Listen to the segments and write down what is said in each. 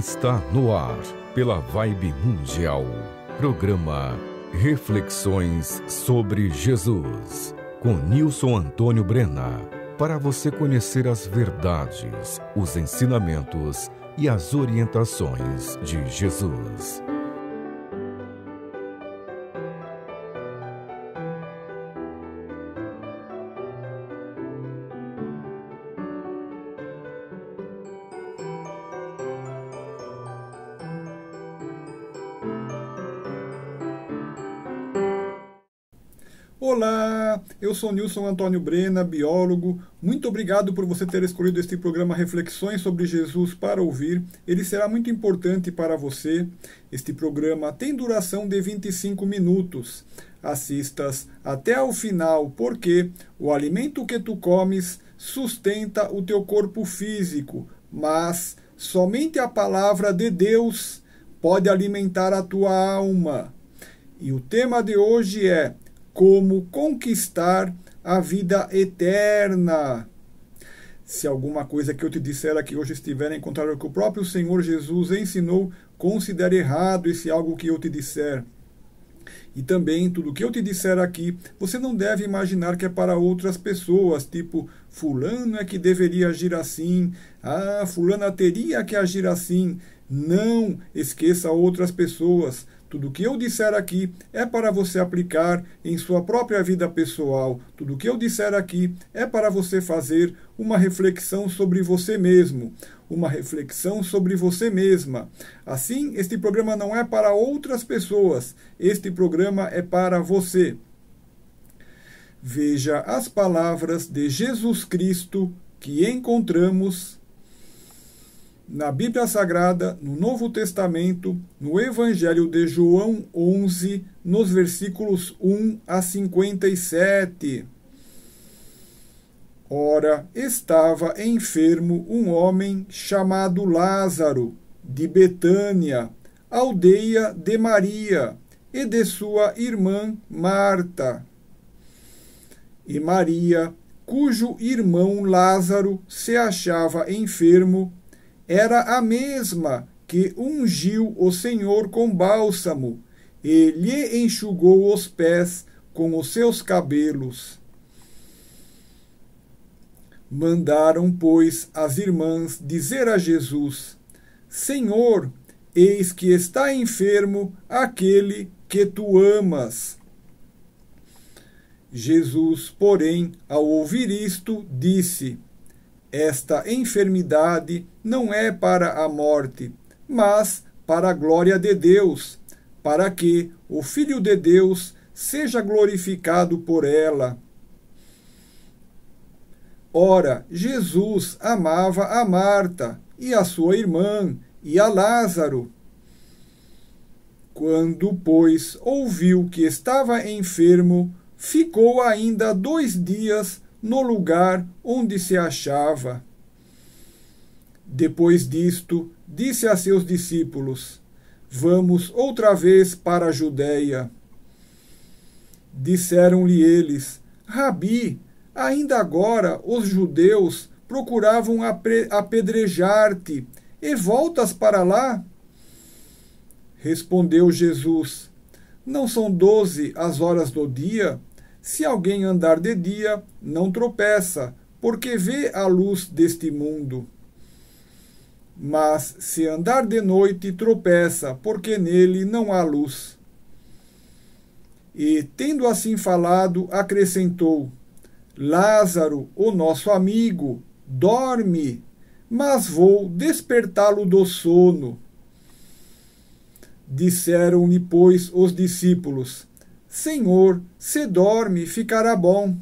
Está no ar, pela Vibe Mundial, programa Reflexões sobre Jesus, com Nilson Antônio Brena, para você conhecer as verdades, os ensinamentos e as orientações de Jesus. Olá, eu sou Nilson Antônio Brena, biólogo. Muito obrigado por você ter escolhido este programa Reflexões sobre Jesus para ouvir. Ele será muito importante para você. Este programa tem duração de 25 minutos. Assistas até o final, porque o alimento que tu comes sustenta o teu corpo físico, mas somente a palavra de Deus pode alimentar a tua alma. E o tema de hoje é: como conquistar a vida eterna? Se alguma coisa que eu te disser aqui hoje estiver em contrário ao que o próprio Senhor Jesus ensinou, considere errado esse algo que eu te disser. E também, tudo que eu te disser aqui, você não deve imaginar que é para outras pessoas, tipo, fulano é que deveria agir assim, ah, fulana teria que agir assim. Não esqueça outras pessoas. Tudo o que eu disser aqui é para você aplicar em sua própria vida pessoal. Tudo o que eu disser aqui é para você fazer uma reflexão sobre você mesmo, uma reflexão sobre você mesma. Assim, este programa não é para outras pessoas, este programa é para você. Veja as palavras de Jesus Cristo que encontramos na Bíblia Sagrada, no Novo Testamento, no Evangelho de João 11, nos versículos 1 a 57. Ora, estava enfermo um homem chamado Lázaro, de Betânia, aldeia de Maria, e de sua irmã Marta. E Maria, cujo irmão Lázaro se achava enfermo, era a mesma que ungiu o Senhor com bálsamo, e lhe enxugou os pés com os seus cabelos. Mandaram, pois, as irmãs dizer a Jesus: Senhor, eis que está enfermo aquele que tu amas. Jesus, porém, ao ouvir isto, disse: Esta enfermidade não é para a morte, mas para a glória de Deus, para que o Filho de Deus seja glorificado por ela. Ora, Jesus amava a Marta e a sua irmã e a Lázaro. Quando, pois, ouviu que estava enfermo, ficou ainda 2 dias no lugar onde se achava. Depois disto, disse a seus discípulos: Vamos outra vez para a Judéia. Disseram-lhe eles: Rabi, ainda agora os judeus procuravam apedrejar-te, e voltas para lá? Respondeu Jesus: Não são 12 as horas do dia? Se alguém andar de dia, não tropeça, porque vê a luz deste mundo. Mas se andar de noite, tropeça, porque nele não há luz. E, tendo assim falado, acrescentou: Lázaro, o nosso amigo, dorme, mas vou despertá-lo do sono. Disseram-lhe, pois, os discípulos: Senhor, se dorme, ficará bom.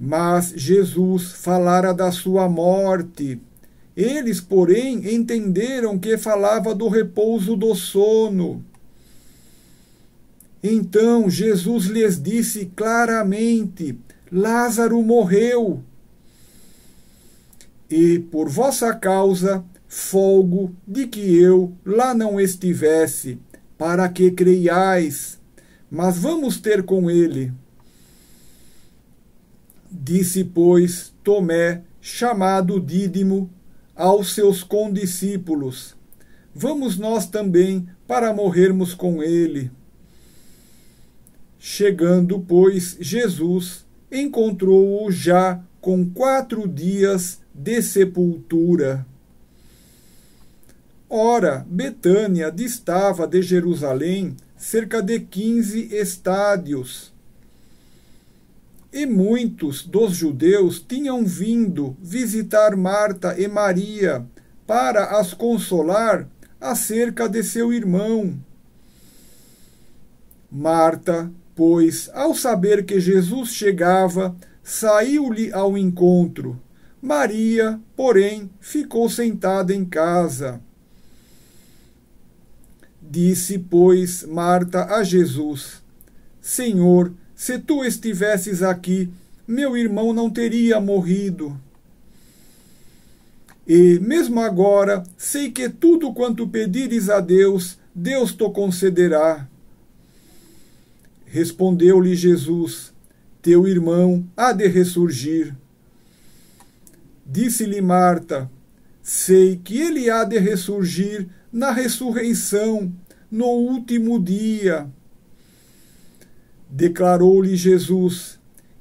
Mas Jesus falara da sua morte. Eles, porém, entenderam que falava do repouso do sono. Então Jesus lhes disse claramente: Lázaro morreu. E por vossa causa, folgo de que eu lá não estivesse, para que creiais, mas vamos ter com ele. Disse, pois, Tomé, chamado Dídimo, aos seus condiscípulos: vamos nós também para morrermos com ele. Chegando, pois, Jesus encontrou-o já com 4 dias de sepultura. Ora, Betânia distava de Jerusalém cerca de 15 estádios. E muitos dos judeus tinham vindo visitar Marta e Maria para as consolar acerca de seu irmão. Marta, pois, ao saber que Jesus chegava, saiu-lhe ao encontro. Maria, porém, ficou sentada em casa. Disse, pois, Marta a Jesus: Senhor, se tu estivesses aqui, meu irmão não teria morrido. E, mesmo agora, sei que tudo quanto pedires a Deus, Deus te concederá. Respondeu-lhe Jesus: Teu irmão há de ressurgir. Disse-lhe Marta: Sei que ele há de ressurgir na ressurreição, no último dia. Declarou-lhe Jesus: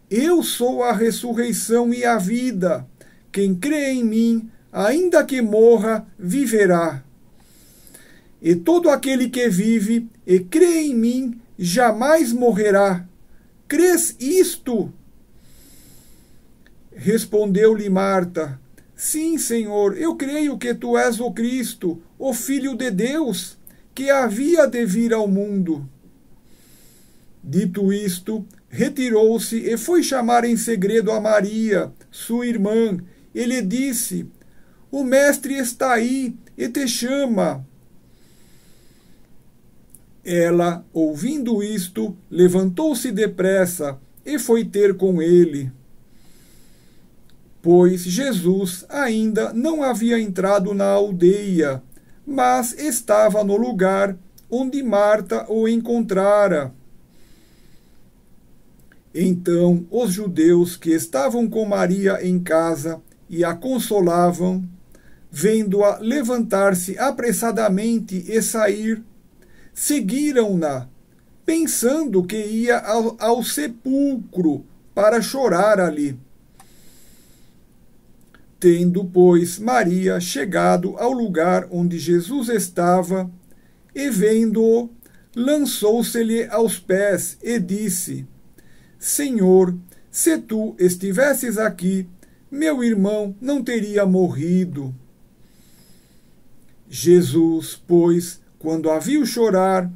Eu sou a ressurreição e a vida. Quem crê em mim, ainda que morra, viverá. E todo aquele que vive e crê em mim, jamais morrerá. Crês isto? Respondeu-lhe Marta: Sim, Senhor, eu creio que tu és o Cristo, o Filho de Deus, que havia de vir ao mundo. Dito isto, retirou-se e foi chamar em segredo a Maria, sua irmã, e lhe disse: O mestre está aí e te chama. Ela, ouvindo isto, levantou-se depressa e foi ter com ele. Pois Jesus ainda não havia entrado na aldeia, mas estava no lugar onde Marta o encontrara. Então os judeus que estavam com Maria em casa e a consolavam, vendo-a levantar-se apressadamente e sair, seguiram-na, pensando que ia ao sepulcro para chorar ali. Tendo, pois, Maria chegado ao lugar onde Jesus estava, e vendo-o, lançou-se-lhe aos pés e disse: Senhor, se tu estivesses aqui, meu irmão não teria morrido. Jesus, pois, quando a viu chorar,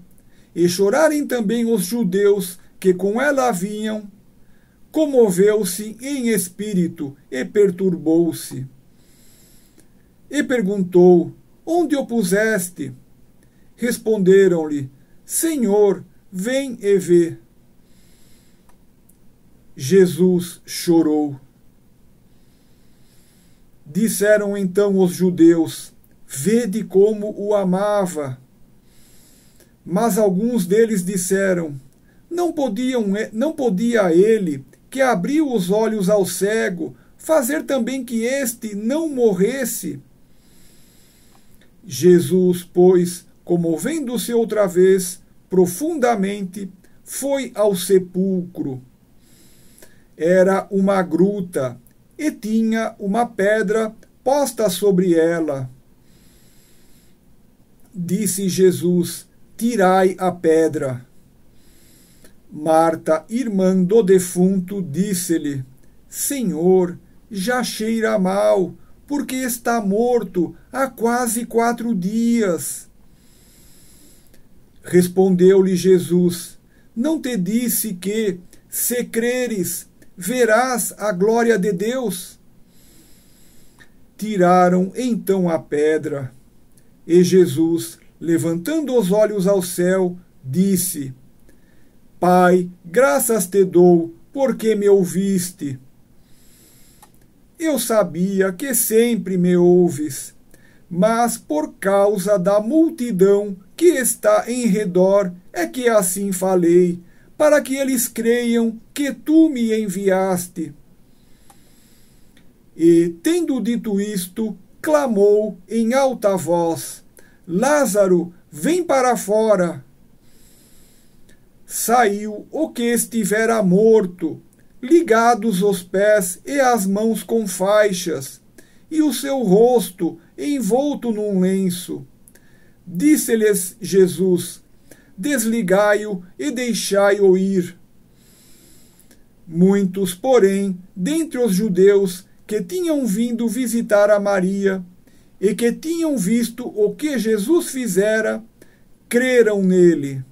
e chorarem também os judeus que com ela vinham, comoveu-se em espírito e perturbou-se. E perguntou: Onde o puseste? Responderam-lhe: Senhor, vem e vê. Jesus chorou. Disseram então os judeus: Vede como o amava. Mas alguns deles disseram: Não podia ele, que abriu os olhos ao cego, fazer também que este não morresse? Jesus, pois, comovendo-se outra vez profundamente, foi ao sepulcro. Era uma gruta, e tinha uma pedra posta sobre ela. Disse Jesus: Tirai a pedra. Marta, irmã do defunto, disse-lhe: Senhor, já cheira mal, porque está morto há quase 4 dias. Respondeu-lhe Jesus: Não te disse que, se creres, verás a glória de Deus? Tiraram então a pedra. E Jesus, levantando os olhos ao céu, disse: Pai, graças te dou, porque me ouviste. Eu sabia que sempre me ouves, mas por causa da multidão que está em redor é que assim falei, para que eles creiam que tu me enviaste. E, tendo dito isto, clamou em alta voz: Lázaro, vem para fora. Saiu o que estivera morto, ligados os pés e as mãos com faixas, e o seu rosto envolto num lenço. Disse-lhes Jesus: desligai-o e deixai-o ir. Muitos, porém, dentre os judeus que tinham vindo visitar a Maria e que tinham visto o que Jesus fizera, creram nele.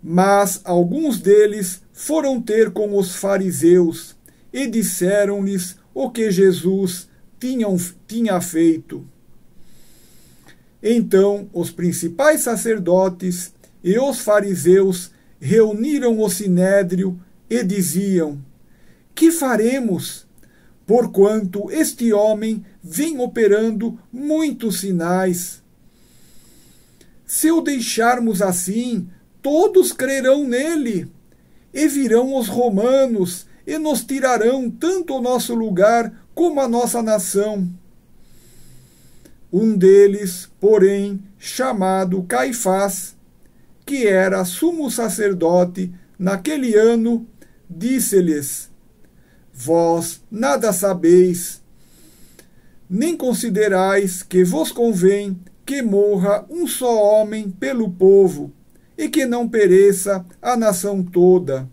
Mas alguns deles foram ter com os fariseus e disseram-lhes o que Jesus tinha feito. Então os principais sacerdotes e os fariseus reuniram o sinédrio e diziam: que faremos? Porquanto este homem vem operando muitos sinais. Se o deixarmos assim, todos crerão nele, e virão os romanos, e nos tirarão tanto o nosso lugar como a nossa nação. Um deles, porém, chamado Caifás, que era sumo sacerdote naquele ano, disse-lhes: vós nada sabeis, nem considerais que vos convém que morra um só homem pelo povo, e que não pereça a nação toda.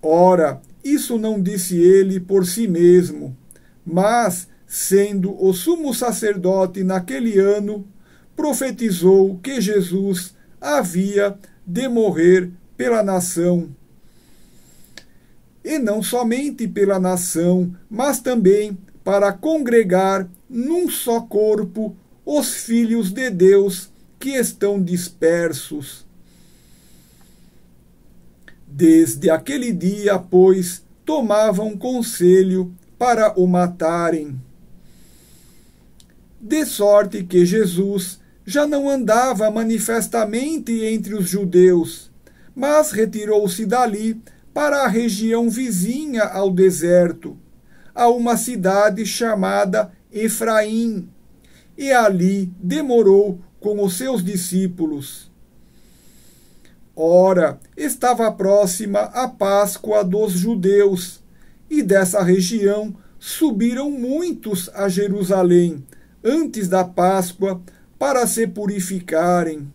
Ora, isso não disse ele por si mesmo, mas, sendo o sumo sacerdote naquele ano, profetizou que Jesus havia de morrer pela nação. E não somente pela nação, mas também para congregar num só corpo os filhos de Deus que estão dispersos. Desde aquele dia, pois, tomavam conselho para o matarem. De sorte que Jesus já não andava manifestamente entre os judeus, mas retirou-se dali para a região vizinha ao deserto, a uma cidade chamada Efraim, e ali demorou com os seus discípulos. Ora, estava próxima a Páscoa dos judeus, e dessa região subiram muitos a Jerusalém, antes da Páscoa, para se purificarem.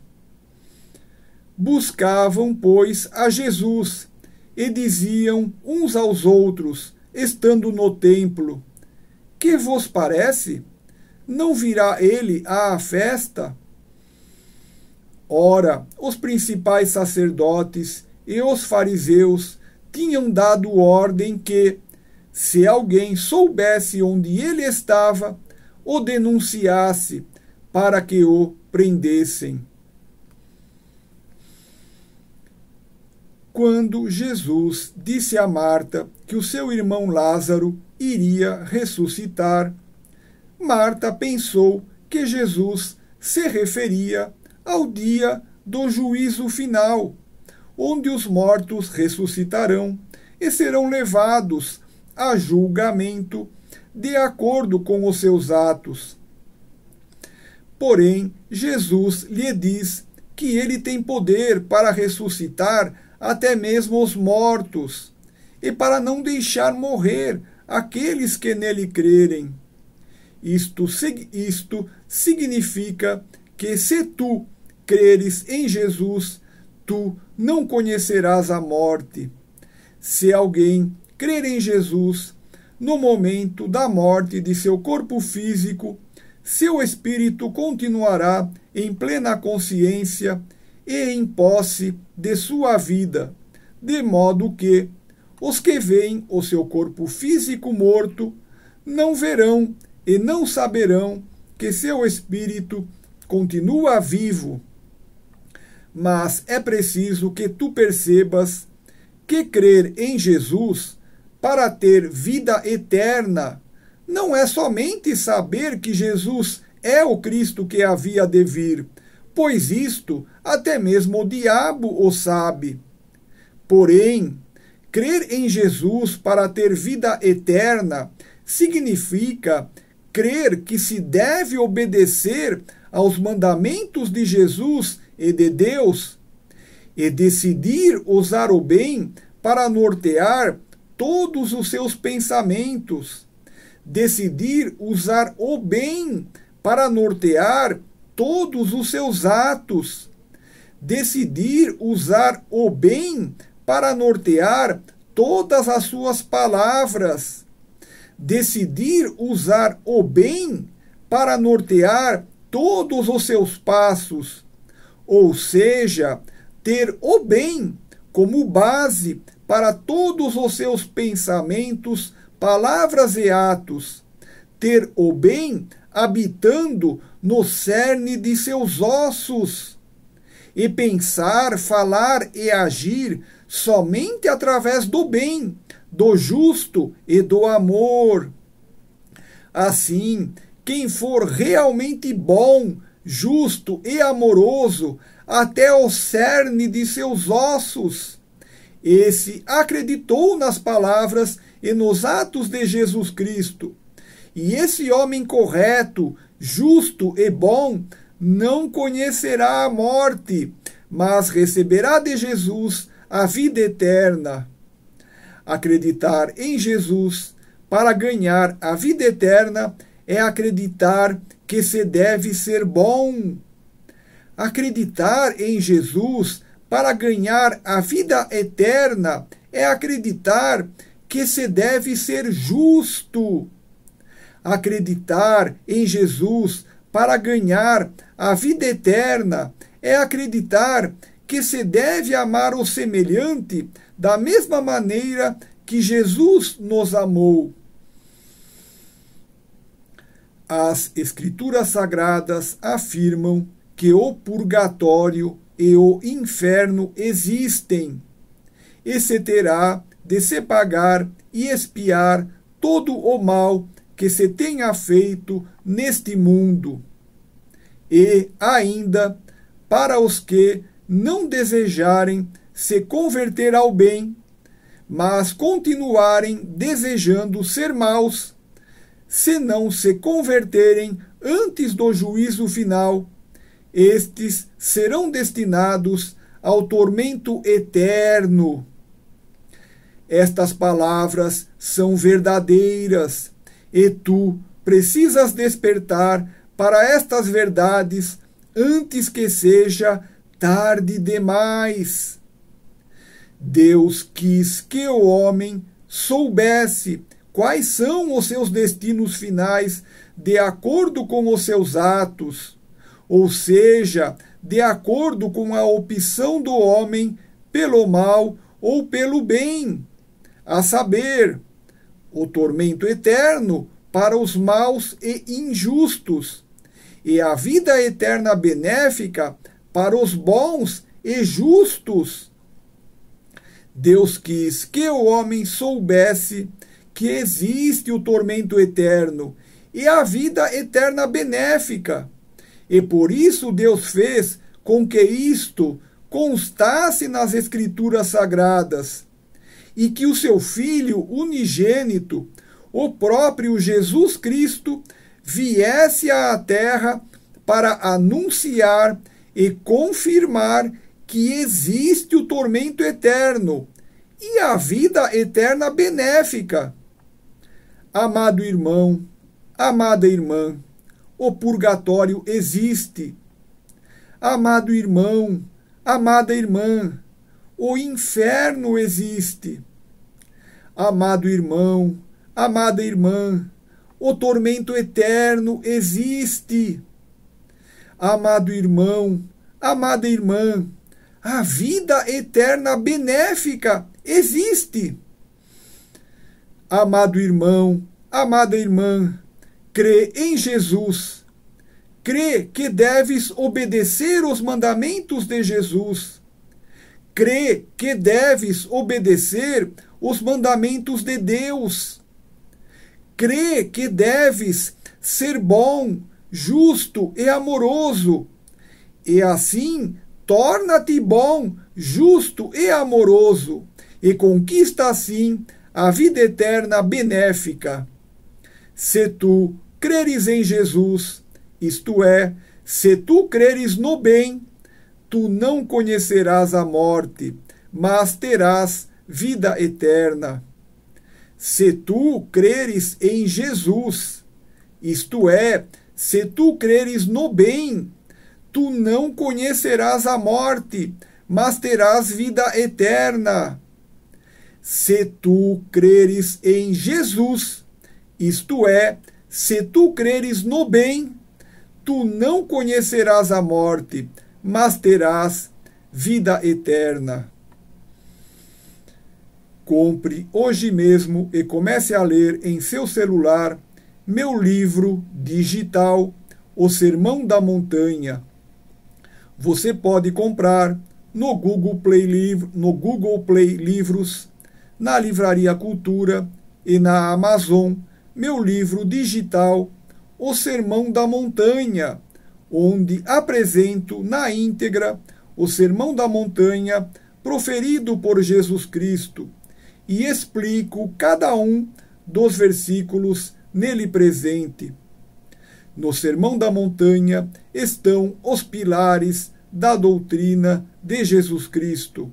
Buscavam, pois, a Jesus, e diziam uns aos outros, estando no templo: que vos parece? Não virá ele à festa? Ora, os principais sacerdotes e os fariseus tinham dado ordem que, se alguém soubesse onde ele estava, o denunciasse para que o prendessem. Quando Jesus disse a Marta que o seu irmão Lázaro iria ressuscitar, Marta pensou que Jesus se referia ao dia do juízo final, onde os mortos ressuscitarão e serão levados a julgamento de acordo com os seus atos. Porém, Jesus lhe diz que ele tem poder para ressuscitar até mesmo os mortos e para não deixar morrer aqueles que nele crerem. Isto significa que, se tu creres em Jesus, tu não conhecerás a morte. Se alguém crer em Jesus, no momento da morte de seu corpo físico, seu espírito continuará em plena consciência e em posse de sua vida, de modo que os que veem o seu corpo físico morto não verão e não saberão que seu espírito continua vivo. Mas é preciso que tu percebas que crer em Jesus, para ter vida eterna, não é somente saber que Jesus é o Cristo que havia de vir, pois isto até mesmo o diabo o sabe. Porém, crer em Jesus para ter vida eterna significa crer que se deve obedecer aos mandamentos de Jesus e de Deus e decidir usar o bem para nortear todos os seus pensamentos. Decidir usar o bem para nortear todos os seus atos. Decidir usar o bem para nortear todas as suas palavras. Decidir usar o bem para nortear todos os seus passos. Ou seja, ter o bem como base para todos os seus pensamentos, palavras e atos. Ter o bem habitando no cerne de seus ossos. E pensar, falar e agir somente através do bem, do justo e do amor. Assim, quem for realmente bom, justo e amoroso, até o cerne de seus ossos, esse acreditou nas palavras e nos atos de Jesus Cristo. E esse homem correto, justo e bom, não conhecerá a morte, mas receberá de Jesus a vida eterna. Acreditar em Jesus para ganhar a vida eterna é acreditar que se deve ser bom. Acreditar em Jesus para ganhar a vida eterna é acreditar que se deve ser justo. Acreditar em Jesus para ganhar a vida eterna é acreditar que se deve amar o semelhante da mesma maneira que Jesus nos amou. As Escrituras Sagradas afirmam que o purgatório e o inferno existem, e se terá de se pagar e expiar todo o mal que se tenha feito neste mundo. E ainda, para os que não desejarem se converter ao bem, mas continuarem desejando ser maus, se não se converterem antes do juízo final, estes serão destinados ao tormento eterno. Estas palavras são verdadeiras, e tu precisas despertar para estas verdades antes que seja tarde demais. Deus quis que o homem soubesse quais são os seus destinos finais de acordo com os seus atos, ou seja, de acordo com a opção do homem pelo mal ou pelo bem, a saber, o tormento eterno para os maus e injustos, e a vida eterna benéfica para os bons e justos. Deus quis que o homem soubesse que existe o tormento eterno e a vida eterna benéfica. E por isso Deus fez com que isto constasse nas Escrituras Sagradas, e que o seu Filho unigênito, o próprio Jesus Cristo, viesse à terra para anunciar e confirmar que existe o tormento eterno e a vida eterna benéfica. Amado irmão, amada irmã, o purgatório existe. Amado irmão, amada irmã, o inferno existe. Amado irmão, amada irmã, o tormento eterno existe. Amado irmão, amada irmã, a vida eterna benéfica existe. Amado irmão, amada irmã, crê em Jesus. Crê que deves obedecer os mandamentos de Jesus. Crê que deves obedecer os mandamentos de Deus. Crê que deves ser bom, justo e amoroso. E assim, torna-te bom, justo e amoroso, e conquista assim a vida eterna benéfica. se tu creres em Jesus, isto é, se tu creres no bem, tu não conhecerás a morte, mas terás vida eterna. Se tu creres em Jesus, isto é, se tu creres no bem, tu não conhecerás a morte, mas terás vida eterna. Se tu creres em Jesus, isto é, se tu creres no bem, tu não conhecerás a morte, mas terás vida eterna. Compre hoje mesmo e comece a ler em seu celular meu livro digital, O Sermão da Montanha. Você pode comprar no Google Play Livros, na Livraria Cultura e na Amazon, meu livro digital, O Sermão da Montanha, onde apresento na íntegra o Sermão da Montanha proferido por Jesus Cristo e explico cada um dos versículos nele presente. No Sermão da Montanha estão os pilares da doutrina de Jesus Cristo.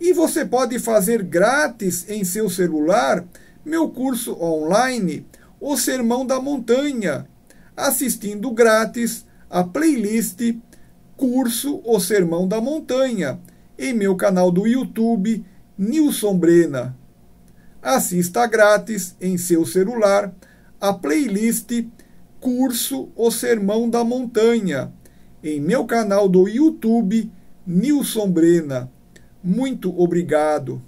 E você pode fazer grátis em seu celular meu curso online, O Sermão da Montanha, assistindo grátis a playlist Curso O Sermão da Montanha em meu canal do YouTube, Nilson Brena. Assista grátis em seu celular a playlist Curso O Sermão da Montanha em meu canal do YouTube, Nilson Brena. Muito obrigado.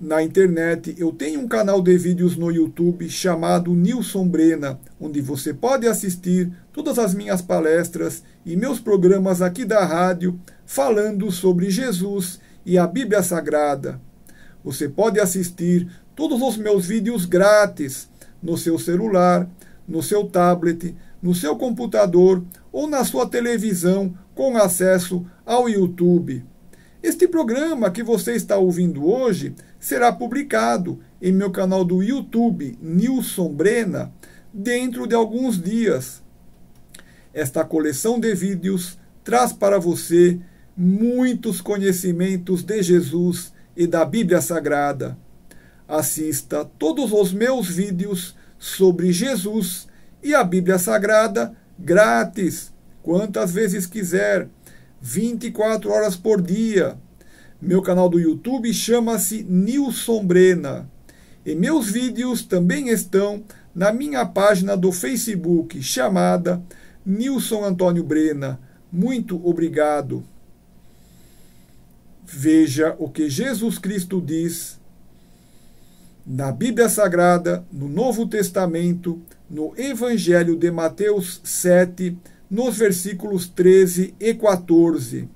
Na internet, eu tenho um canal de vídeos no YouTube chamado Nilson Brena, onde você pode assistir todas as minhas palestras e meus programas aqui da rádio falando sobre Jesus e a Bíblia Sagrada. Você pode assistir todos os meus vídeos grátis no seu celular, no seu tablet, no seu computador ou na sua televisão com acesso ao YouTube. Este programa que você está ouvindo hoje será publicado em meu canal do YouTube, Nilson Brena, dentro de alguns dias. Esta coleção de vídeos traz para você muitos conhecimentos de Jesus e da Bíblia Sagrada. Assista todos os meus vídeos sobre Jesus e a Bíblia Sagrada grátis, quantas vezes quiser, 24 horas por dia. Meu canal do YouTube chama-se Nilson Brena. E meus vídeos também estão na minha página do Facebook, chamada Nilson Antônio Brena. Muito obrigado. Veja o que Jesus Cristo diz na Bíblia Sagrada, no Novo Testamento, no Evangelho de Mateus 7, nos versículos 13 e 14.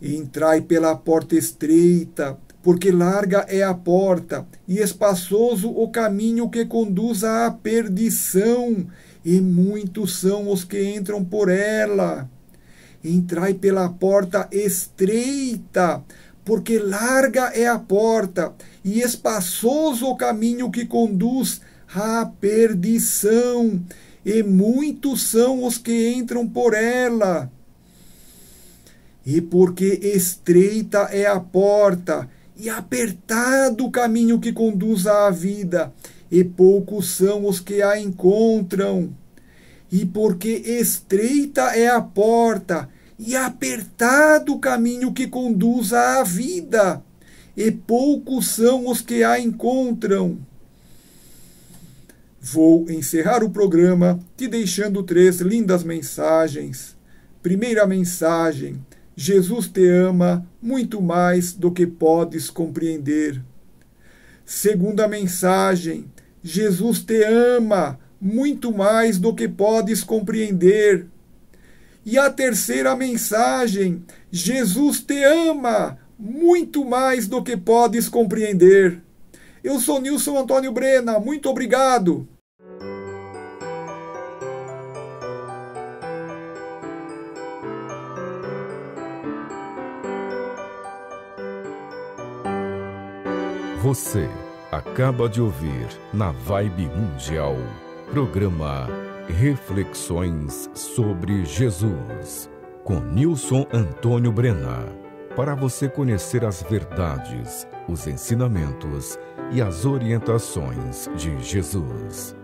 Entrai pela porta estreita, porque larga é a porta, e espaçoso o caminho que conduz à perdição, e muitos são os que entram por ela. Entrai pela porta estreita, porque larga é a porta, e espaçoso o caminho que conduz à perdição, e muitos são os que entram por ela. E porque estreita é a porta, e apertado o caminho que conduz à vida, e poucos são os que a encontram. E porque estreita é a porta, e apertado o caminho que conduz à vida, e poucos são os que a encontram. Vou encerrar o programa te deixando três lindas mensagens. Primeira mensagem: Jesus te ama muito mais do que podes compreender. Segunda mensagem: Jesus te ama muito mais do que podes compreender. E a terceira mensagem: Jesus te ama muito mais do que podes compreender. Eu sou Nilson Antônio Brena, muito obrigado. Você Acaba de ouvir na Vibe Mundial, programa Reflexões sobre Jesus, com Nilson Antônio Brena, para você conhecer as verdades, os ensinamentos e as orientações de Jesus.